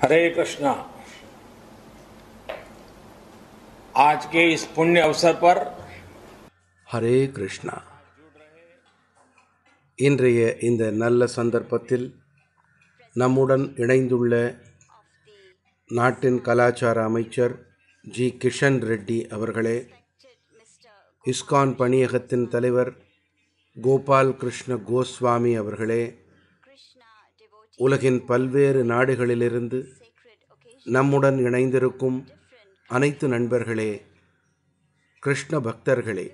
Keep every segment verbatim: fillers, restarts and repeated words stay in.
हरे कृष्णा। आज के इस पुण्य अवसर पर हरे कृष्णा। இன்றைய இந்த நல்ல சந்தர்ப்பத்தில் நம்முடன் இணைந்துள்ள நாட்டின் கலாச்சார அமைச்சர் ஜி கிஷன் ரெட்டி அவர்களே, இஸ்கான் பணியகத்தின் தலைவர் கோபால் கிருஷ்ண கோஸ்வாமி அவர்களே, உலகின் பல்வேறு நாடுகளிலிருந்து நம்முடன் இணைந்திருக்கும் அனைத்து நண்பர்களே, கிருஷ்ண பக்தர்களே,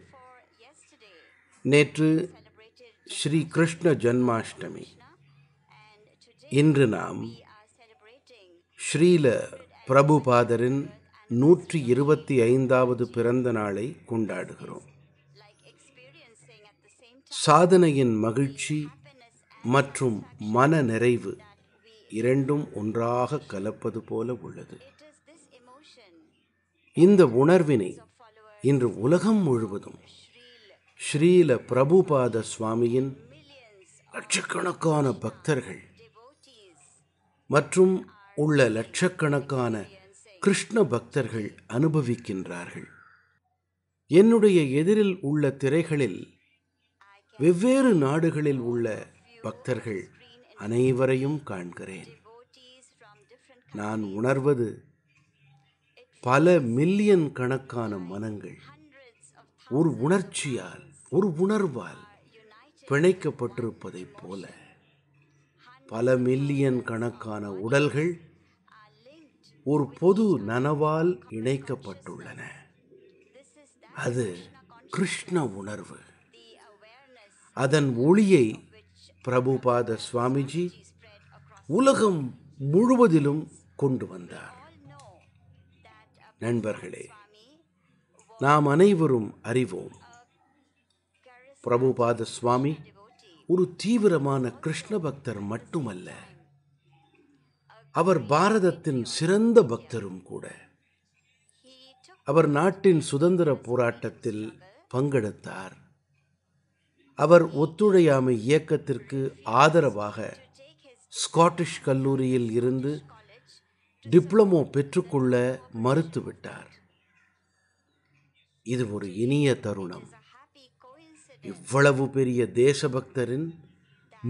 நேற்று ஸ்ரீ கிருஷ்ண ஜன்மாஷ்டமி, இன்று நாம் ஸ்ரீல பிரபுபாதரின் நூற்றி இருபத்தி ஐந்தாவது பிறந்த நாளை கொண்டாடுகிறோம். சாதனையின் மகிழ்ச்சி மற்றும் மன நிறைவு இரண்டும் ஒன்றாக கலப்பது போல உள்ளது. இந்த உணர்வினை இன்று உலகம் முழுவதும் ஸ்ரீல பிரபுபாத சுவாமியின் லட்சக்கணக்கான பக்தர்கள் மற்றும் உள்ள லட்சக்கணக்கான கிருஷ்ண பக்தர்கள் அனுபவிக்கின்றார்கள். என்னுடைய எதிரில் உள்ள திரைகளில் வெவ்வேறு நாடுகளில் உள்ள பக்தர்கள் அனைவரையும் காண்கிறேன். நான் உணர்வது பல மில்லியன் கணக்கான மனங்கள் ஒரு உணர்ச்சியால், ஒரு உணர்வால் பிணைக்கப்பட்டிருப்பதைப் போல பல மில்லியன் கணக்கான உடல்கள் ஒரு பொது நனவால் இணைக்கப்பட்டுள்ளன. அது கிருஷ்ண உணர்வு. அதன் ஒளியை பிரபுபாத சுவாமிஜி உலகம் முழுவதிலும் கொண்டு வந்தார். நண்பர்களே, நாம் அனைவரும் அறிவோம், பிரபுபாத சுவாமி ஒரு தீவிரமான கிருஷ்ண பக்தர் மட்டுமல்ல, அவர் பாரதத்தின் சிறந்த பக்தரும் கூட. அவர் நாட்டின் சுதந்திர போராட்டத்தில் பங்கெடுத்தார். அவர் ஒத்துழையாமை இயக்கத்திற்கு ஆதரவாக ஸ்காட்டிஷ் கல்லூரியில் இருந்து டிப்ளமோ பெற்றுக்கொள்ள மறுத்துவிட்டார். இது ஒரு இனிய தருணம். இவ்வளவு பெரிய தேசபக்தரின்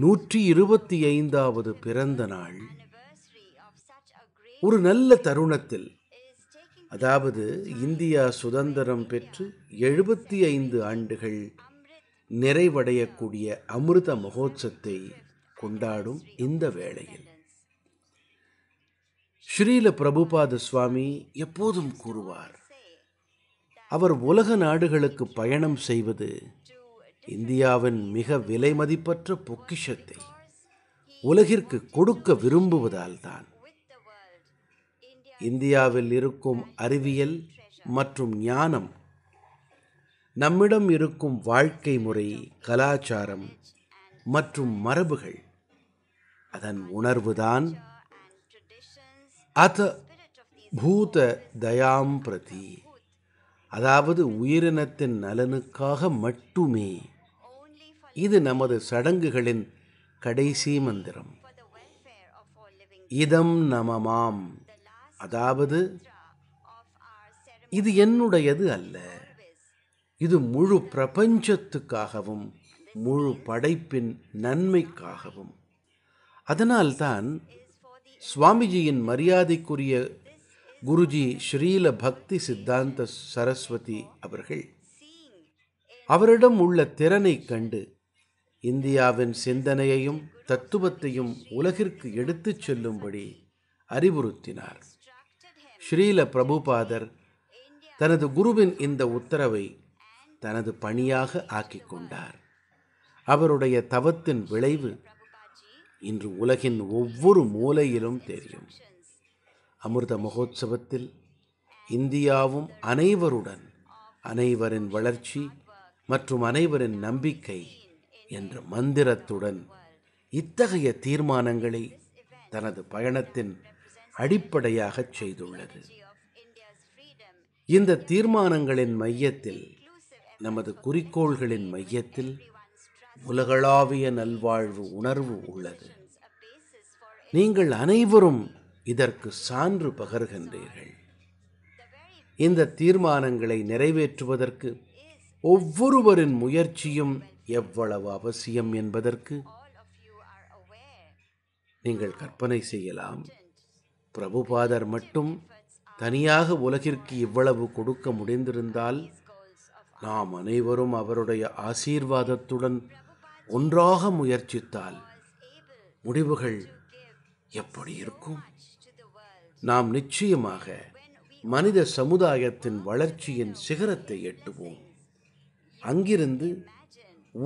நூற்றி இருபத்தி ஐந்தாவது பிறந்த நாள் ஒரு நல்ல தருணத்தில், அதாவது இந்தியா சுதந்திரம் பெற்று எழுபத்தி ஐந்து ஆண்டுகள் நிறைவடையக்கூடிய அமிர்த மகோத்சவத்தை கொண்டாடும் இந்த வேளையில் ஸ்ரீல பிரபுபாத சுவாமி எப்போதும் கூறுவார், அவர் உலக நாடுகளுக்கு பயணம் செய்வது இந்தியாவின் மிக விலைமதிப்பற்ற பொக்கிஷத்தை உலகிற்கு கொடுக்க விரும்புவதால் தான். இந்தியாவில் இருக்கும் அறிவியல் மற்றும் ஞானம், நம்மிடம் இருக்கும் வாழ்க்கை முறை, கலாச்சாரம் மற்றும் மரபுகள், அதன் உணர்வுதான் அத பூத தயாம் பிரதி, அதாவது உயிரினத்தின் நலனுக்காக மட்டுமே. இது நமது சடங்குகளின் கடைசி மந்திரம். இதம் நமமாம், அதாவது இது என்னுடையது அல்ல, இது முழு பிரபஞ்சத்துக்காகவும் முழு படைப்பின் நன்மைக்காகவும். அதனால்தான் சுவாமிஜியின் மரியாதைக்குரிய குருஜி ஸ்ரீல பக்தி சித்தாந்த சரஸ்வதி அவர்கள் அவரிடம் உள்ள திறனை கண்டு இந்தியாவின் சிந்தனையையும் தத்துவத்தையும் உலகிற்கு எடுத்துச் செல்லும்படி அறிவுறுத்தினார். ஸ்ரீல பிரபுபாதர் தனது குருவின் இந்த உத்தரவை தனது பணியாக ஆக்கிக் கொண்டார். அவருடைய தவத்தின் விளைவு இன்று உலகின் ஒவ்வொரு மூலையிலும் தெரியும். அமிர்த மகோத்சவத்தில் இந்தியாவும் அனைவருடன், அனைவரின் வளர்ச்சி மற்றும் அனைவரின் நம்பிக்கை என்ற மந்திரத்துடன் இத்தகைய தீர்மானங்களை தனது பயணத்தின் அடிப்படையாக செய்துள்ளது. இந்த தீர்மானங்களின் மையத்தில், நமது குறிக்கோள்களின் மையத்தில் உலகளாவிய நல்வாழ்வு உணர்வு உள்ளது. நீங்கள் அனைவரும் இதற்கு சான்று பகர்கின்றீர்கள். இந்த தீர்மானங்களை நிறைவேற்றுவதற்கு ஒவ்வொருவரின் முயற்சியும் எவ்வளவு அவசியம் என்பதற்கு நீங்கள் கற்பனை செய்யலாம். பிரபுபாதர் மட்டும் தனியாக உலகிற்கு இவ்வளவு கொடுக்க முடிந்திருந்தால் நாம் அனைவரும் அவருடைய ஆசீர்வாதத்துடன் ஒன்றாக முயற்சித்தால் முடிவுகள் எப்படி இருக்கும்? நாம் நிச்சயமாக மனித சமுதாயத்தின் வளர்ச்சியின் சிகரத்தை எட்டுவோம். அங்கிருந்து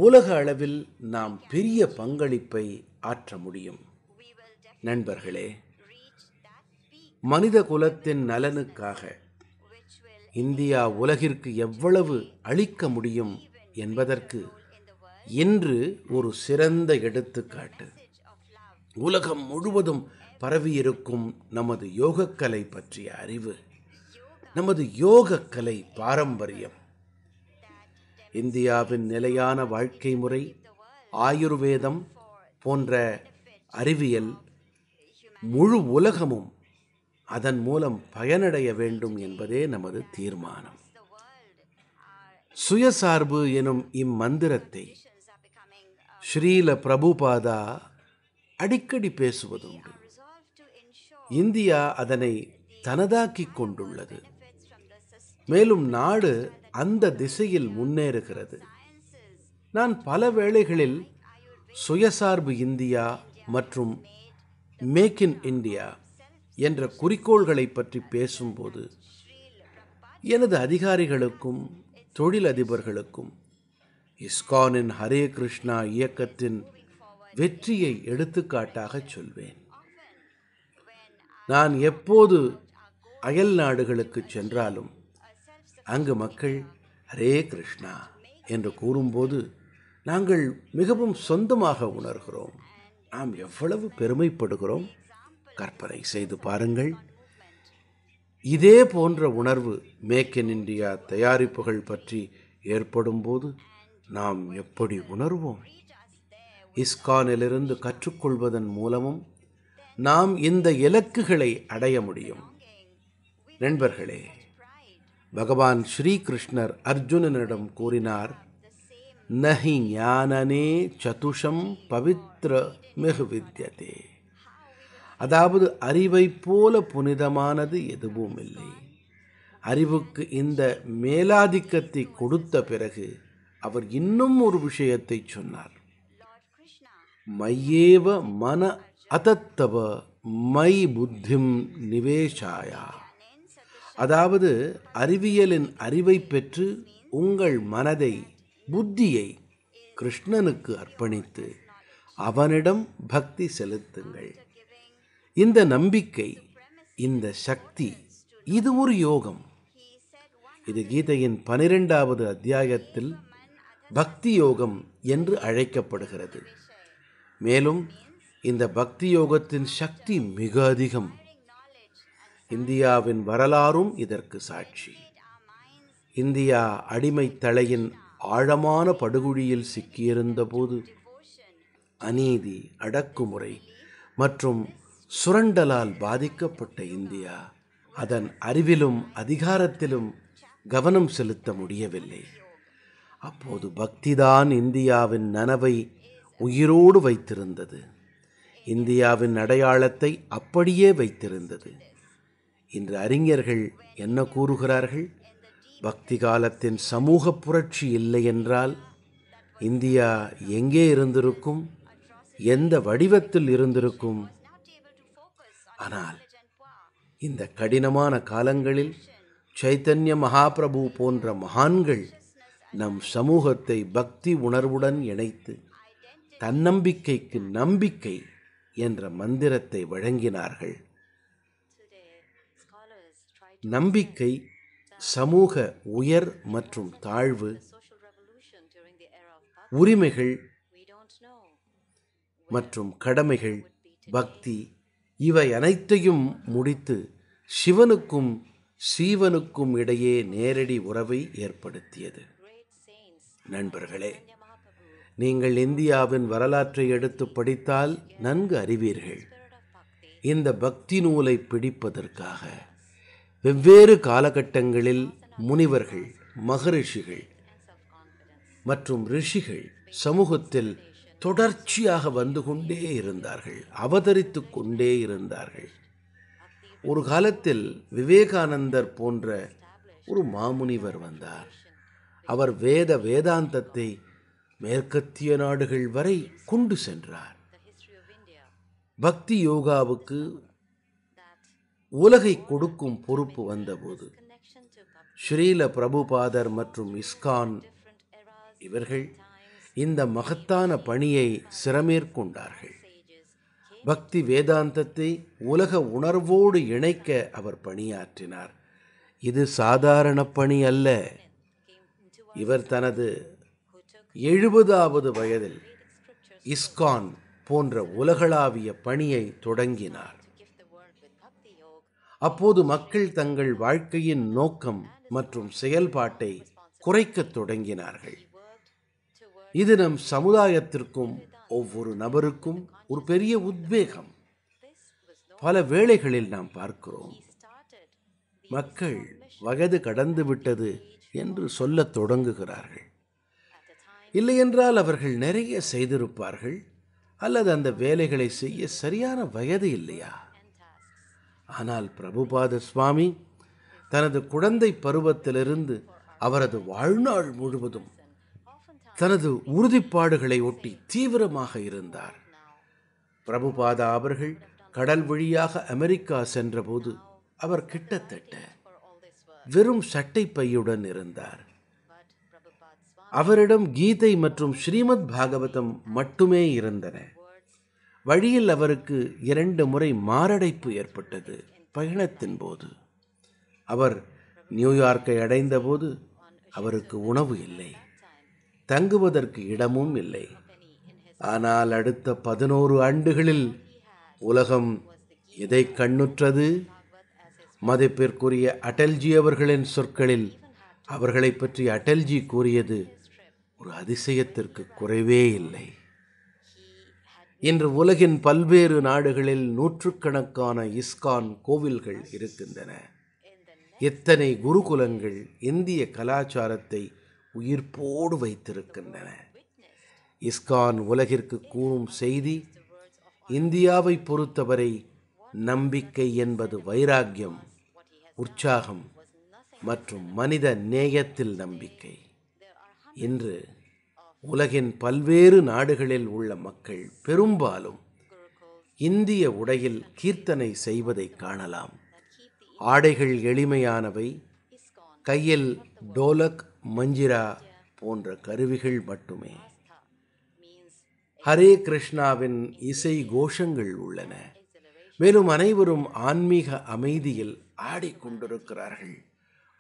உலக அளவில் நாம் பெரிய பங்களிப்பை ஆற்ற முடியும். நண்பர்களே, மனித குலத்தின் நலனுக்காக இந்தியா உலகிற்கு எவ்வளவு அளிக்க முடியும் என்பதற்கு இன்று ஒரு சிறந்த எடுத்துக்காட்டு உலகம் முழுவதும் பரவியிருக்கும் நமது யோகக்கலை பற்றிய அறிவு, நமது யோகக்கலை பாரம்பரியம். இந்தியாவின் நிலையான வாழ்க்கை முறை, ஆயுர்வேதம் போன்ற அறிவியல் முழு உலகமும் அதன் மூலம் பயனடைய வேண்டும் என்பதே நமது தீர்மானம். சுயசார்பு எனும் இம்மந்திரத்தை ஸ்ரீல பிரபுபாதா அடிக்கடி பேசுவதுண்டு. இந்தியா அதனை தனதாக்கிக் கொண்டுள்ளது. மேலும் நாடு அந்த திசையில் முன்னேறுகிறது. நான் பல வேளைகளில் சுயசார்பு இந்தியா மற்றும் மேக் இன் இந்தியா என்ற குறிக்கோள்களை பற்றி பேசும்போது எனது அதிகாரிகளுக்கும் தொழிலதிபர்களுக்கும் இஸ்கானின் ஹரே கிருஷ்ணா இயக்கத்தின் வெற்றியை எடுத்துக்காட்டாக சொல்வேன். நான் எப்போது அயல் நாடுகளுக்கு சென்றாலும் அங்கு மக்கள் ஹரே கிருஷ்ணா என்று கூறும்போது நாங்கள் மிகவும் சொந்தமாக உணர்கிறோம். நாம் எவ்வளவு பெருமைப்படுகிறோம் கற்பனை செய்து பாருங்கள். இதே போன்ற உணர்வு மேக் இன் இந்தியா தயாரிப்புகள் பற்றி ஏற்படும் போது நாம் எப்படி உணர்வோம்? இஸ்கானிலிருந்து கற்றுக்கொள்வதன் மூலமும் நாம் இந்த இலக்குகளை அடைய முடியும். நண்பர்களே, பகவான் ஸ்ரீகிருஷ்ணர் அர்ஜுனனிடம் கூறினார், நஹி ஞானனே சதுஷம் பவித்ர மிகு வித்யதே. அதாவது அறிவை போல புனிதமானது எதுவும் இல்லை. அறிவுக்கு இந்த மேலாதிக்கத்தை கொடுத்த பிறகு அவர் இன்னும் ஒரு விஷயத்தை சொன்னார். மையேவ மன அதத்தவ மை புத்திம் நிவேஷாயா. அதாவது அறிவியலின் அறிவை பெற்று உங்கள் மனதை, புத்தியை கிருஷ்ணனுக்கு அர்ப்பணித்து அவனிடம் பக்தி செலுத்துங்கள். இந்த நம்பிக்கை, இந்த சக்தி, இது ஒரு யோகம். இது கீதையின் பனிரெண்டாவது அத்தியாயத்தில் பக்தி யோகம் என்று அழைக்கப்படுகிறது. மேலும் இந்த பக்தி யோகத்தின் சக்தி மிக அதிகம். இந்தியாவின் வரலாறும் இதற்கு சாட்சி. இந்தியா அடிமை தலையின் ஆழமான படுகுழியில் சிக்கியிருந்த போது அநீதி, அடக்குமுறை மற்றும் சுரண்டலால் பாதிக்கப்பட்ட இந்தியா அதன் அறிவிலும் அதிகாரத்திலும் கவனம் செலுத்த முடியவில்லை. அப்போது பக்திதான் இந்தியாவின் நனவை உயிரோடு வைத்திருந்தது. இந்தியாவின் அடையாளத்தை அப்படியே வைத்திருந்தது. இன்று அறிஞர்கள் என்ன கூறுகிறார்கள்? பக்தி காலத்தின் சமூக புரட்சி இல்லை என்றால் இந்தியா எங்கே இருந்திருக்கும்? எந்த வடிவத்தில் இருந்திருக்கும்? ஆனால் இந்த கடினமான காலங்களில் சைத்தன்ய மகாபிரபு போன்ற மகான்கள் நம் சமூகத்தை பக்தி உணர்வுடன் இணைத்து தன்னம்பிக்கைக்கு நம்பிக்கை என்ற மந்திரத்தை வழங்கினார்கள். நம்பிக்கை, சமூக உயர் மற்றும் தாழ்வு, உரிமைகள் மற்றும் கடமைகள், பக்தி, இவை அனைத்தையும் முடித்து சிவனுக்கும் சீவனுக்கும் இடையே நேரடி உறவை ஏற்படுத்தியது. நண்பர்களே, நீங்கள் இந்தியாவின் வரலாற்றை எடுத்து படித்தால் நன்கு அறிவீர்கள். இந்த பக்தி நூலை பிடிப்பதற்காக வெவ்வேறு காலகட்டங்களில் முனிவர்கள், மகரிஷிகள் மற்றும் ரிஷிகள் சமூகத்தில் தொடர்ச்சியாக வந்து கொண்டே இருந்தார்கள், அவதரித்து கொண்டே இருந்தார்கள். ஒரு காலத்தில் விவேகானந்தர் போன்ற ஒரு மாமுனிவர் வந்தார். அவர் வேத வேதாந்தத்தை மேற்கத்திய நாடுகள் வரை கொண்டு சென்றார். பக்தி யோகாவுக்கு உலகை கொடுக்கும் பொறுப்பு வந்தபோது ஸ்ரீல பிரபுபாதர் மற்றும் இஸ்கான் இவர்கள் இந்த மகத்தான பணியை சிரமேற்கொண்டார்கள். பக்தி வேதாந்தத்தை உலக உணர்வோடு இணைக்க அவர் பணியாற்றினார். இது சாதாரண பணி அல்ல. இவர் தனது எழுபதாவது வயதில் இஸ்கான் போன்ற உலகளாவிய பணியை தொடங்கினார். அப்போது மக்கள் தங்கள் வாழ்க்கையின் நோக்கம் மற்றும் செயல்பாட்டை குறைக்கத் தொடங்கினார்கள். இது நம் சமுதாயத்திற்கும் ஒவ்வொரு நபருக்கும் ஒரு பெரிய உத்வேகம். பல வேளைகளில் நாம் பார்க்கிறோம், மக்கள் வயது கடந்துவிட்டது என்று சொல்லத் தொடங்குகிறார்கள். இல்லையென்றால் அவர்கள் நிறைய செய்திருப்பார்கள், அல்லது அந்த வேலைகளை செய்ய சரியான வயது இல்லையா? ஆனால் பிரபுபாத சுவாமி தனது குழந்தை பருவத்திலிருந்து அவரது வாழ்நாள் முழுவதும் தனது உறுதிப்பாடுகளை ஒட்டி தீவிரமாக இருந்தார். பிரபுபாதா அவர்கள் கடல் வழியாக அமெரிக்கா சென்றபோது அவர் கிட்டத்தட்ட வெறும் சட்டை பையுடன் இருந்தார். அவரிடம் கீதை மற்றும் ஸ்ரீமத் பாகவதம் மட்டுமே இருந்தன. வழியில் அவருக்கு இரண்டு முறை மாரடைப்பு ஏற்பட்டது. பயணத்தின் போது அவர் நியூயார்க்கை அடைந்தபோது அவருக்கு உணவு இல்லை, தங்குவதற்கு இடமும் இல்லை. ஆனால் அடுத்த பதினோரு ஆண்டுகளில் உலகம் எதை கண்ணுற்றது? மதிப்பிற்குரிய அடல்ஜி அவர்களின் சொற்களில் அவர்களை பற்றி அடல்ஜி கூறியது ஒரு அதிசயத்திற்கு குறைவே இல்லை. இன்று உலகின் பல்வேறு நாடுகளில் நூற்றுக்கணக்கான இஸ்கான் கோவில்கள் இருக்கின்றன. எத்தனை குருகுலங்கள் இந்திய கலாச்சாரத்தை உயிர்ப்போடு வைத்திருக்கின்றன. இஸ்கான் உலகிற்கு கூறும் செய்தி, இந்தியாவை பொறுத்தவரை நம்பிக்கை என்பது வைராக்கியம், உற்சாகம் மற்றும் மனித நேயத்தில் நம்பிக்கை. இன்று உலகின் பல்வேறு நாடுகளில் உள்ள மக்கள் பெரும்பாலும் இந்திய உடையில் கீர்த்தனை செய்வதை காணலாம். ஆடைகள் எளிமையானவை, கையில் டோலக், மஞ்சிரா போன்ற கருவிகள் மட்டுமே. ஹரே கிருஷ்ணாவின் இசை கோஷங்கள் உள்ளன. மேலும் அனைவரும் ஆன்மீக அமைதியில் ஆடிக்கொண்டிருக்கிறார்கள்.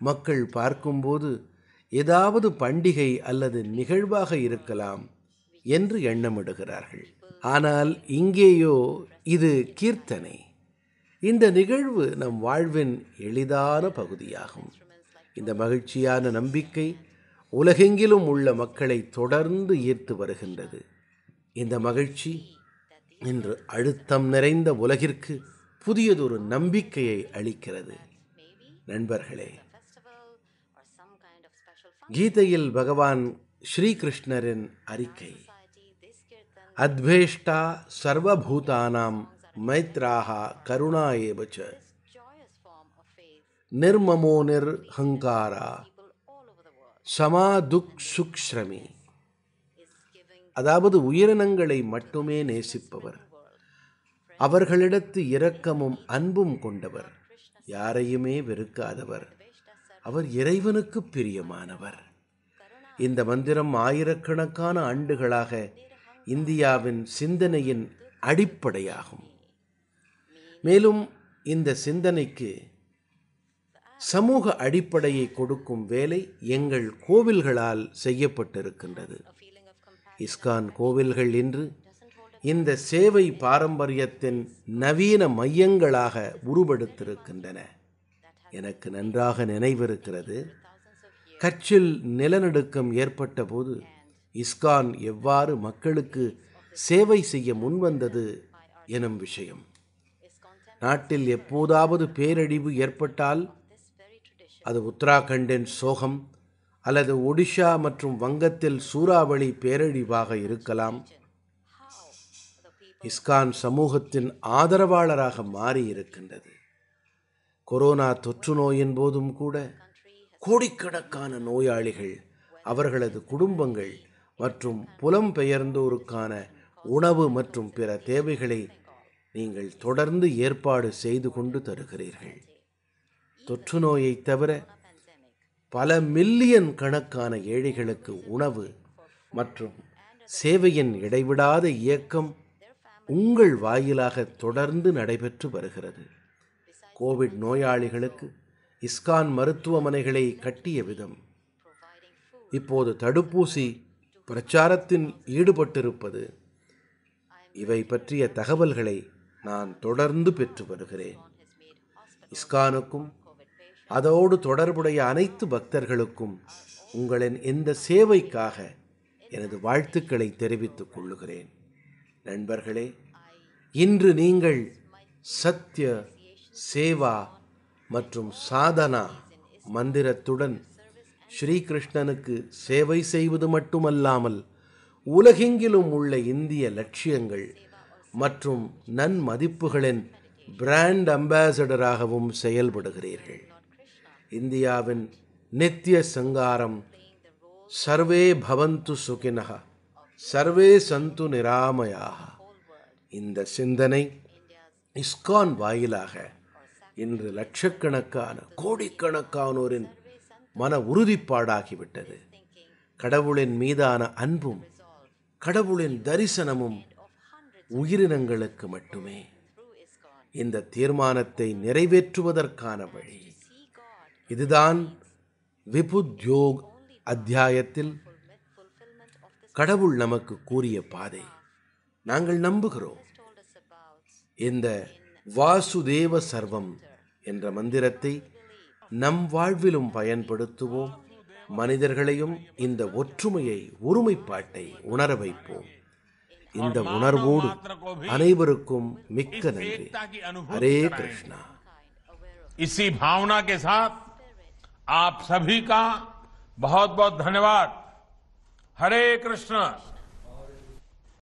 மக்கள் பார்க்கும்போது ஏதாவது பண்டிகை அல்லது நிகழ்வாக இருக்கலாம் என்று எண்ணமிடுகிறார்கள். ஆனால் இங்கேயோ இது கீர்த்தனை. இந்த நிகழ்வு நம் வாழ்வின் எளிதான பகுதியாகும். இந்த மகிழ்ச்சியான நம்பிக்கை உலகெங்கிலும் உள்ள மக்களை தொடர்ந்து ஈர்த்து வருகின்றது. இந்த மகிழ்ச்சி இன்று அழுத்தம் நிறைந்த உலகிற்கு புதியதொரு நம்பிக்கையை அளிக்கிறது. நண்பர்களே, கீதையில் பகவான் ஸ்ரீகிருஷ்ணரின் அறிக்கை, அத்வேஷ்டா சர்வபூதானாம் மைத்ராஹா கருணா ஏவச்ச நிர்மமோ நிர்ஹங்காரா சமா துக் சுக்ஷ்ரமி, அதாவது உயிரினங்களை மட்டுமே நேசிப்பவர், அவர்களிடத்து இரக்கமும் அன்பும் கொண்டவர், யாரையுமே வெறுக்காதவர், அவர் இறைவனுக்கு பிரியமானவர். இந்த மந்திரம் ஆயிரக்கணக்கான ஆண்டுகளாக இந்தியாவின் சிந்தனையின் அடிப்படையாகும். மேலும் இந்த சிந்தனைக்கு சமூக அடிப்படையை கொடுக்கும் வேலை எங்கள் கோவில்களால் செய்யப்பட்டிருக்கின்றது. இஸ்கான் கோவில்கள் இன்று இந்த சேவை பாரம்பரியத்தின் நவீன மையங்களாக உருவெடுத்திருக்கின்றன. எனக்கு நன்றாக நினைவிருக்கிறது, கட்சில் நிலநடுக்கம் ஏற்பட்ட போது இஸ்கான் எவ்வாறு மக்களுக்கு சேவை செய்ய முன்வந்தது எனும் விஷயம். நாட்டில் எப்போதாவது பேரழிவு ஏற்பட்டால் அது உத்தராகண்டின் சோகம் அல்லது ஒடிஷா மற்றும் வங்கத்தில் சூறாவளி பேரழிவாக இருக்கலாம். இஸ்கான் சமூகத்தின் ஆதரவாளராக மாறி இருக்கின்றது. கொரோனா தொற்று நோயின் போதும் கூட கோடிக்கணக்கான நோயாளிகள், அவர்களது குடும்பங்கள் மற்றும் புலம்பெயர்ந்தோருக்கான உணவு மற்றும் பிற தேவைகளை நீங்கள் தொடர்ந்து ஏற்பாடு செய்து கொண்டு தருகிறீர்கள். தொற்று நோயை தவிர பல மில்லியன் கணக்கான ஏழைகளுக்கு உணவு மற்றும் சேவையின் இடைவிடாத இயக்கம் உங்கள் வாயிலாக தொடர்ந்து நடைபெற்று வருகிறது. கோவிட் நோயாளிகளுக்கு இஸ்கான் மருத்துவமனைகளை கட்டிய விதம், இப்போது தடுப்பூசி பிரச்சாரத்தில் ஈடுபட்டிருப்பது, இவை பற்றிய தகவல்களை நான் தொடர்ந்து பெற்று வருகிறேன். இஸ்கானுக்கும் அதோடு தொடர்புடைய அனைத்து பக்தர்களுக்கும் உங்களின் இந்த சேவைக்காக எனது வாழ்த்துக்களை தெரிவித்துக் கொள்ளுகிறேன். நண்பர்களே, இன்று நீங்கள் சத்ய, சேவா மற்றும் சாதனா மந்திரத்துடன் ஸ்ரீகிருஷ்ணனுக்கு சேவை செய்வது மட்டுமல்லாமல் உலகெங்கிலும் உள்ள இந்திய லட்சியங்கள் மற்றும் நன்மதிப்புகளின் பிராண்ட் அம்பாசடராகவும் செயல்படுகிறீர்கள். இந்தியாவின் நித்திய சங்காரம் சர்வே பவந்து சுகினஹ சர்வே சந்து நிராமயாக இந்த சிந்தனை இஸ்கான் வாயிலாக இன்று லட்சக்கணக்கான கோடிக்கணக்கானோரின் மன உறுதிப்பாடாகிவிட்டது. கடவுளின் மீதான அன்பும் கடவுளின் தரிசனமும் உயிரினங்களுக்கு மட்டுமே. இந்த தீர்மானத்தை நிறைவேற்றுவதற்கான வழி இதுதான். விபுத்யோக் அத்தியாயத்தில் கடவுள் நமக்கு கூறிய பாதை நாங்கள் நம்புகிறோம். இந்த வாசுதேவ சர்வம் என்ற மந்திரத்தை நம் வாழ்விலும் பயன்படுத்துவோம். மனிதர்களையும் இந்த ஒற்றுமையை, ஒருமைப்பாட்டை உணர வைப்போம். இந்த உணர்வோடு அனைவருக்கும் மிக்க நன்றி. ஹரே கிருஷ்ணா. इसी भावना के साथ आप सभी का बहुत बहुत धन्यवाद. हरे कृष्ण.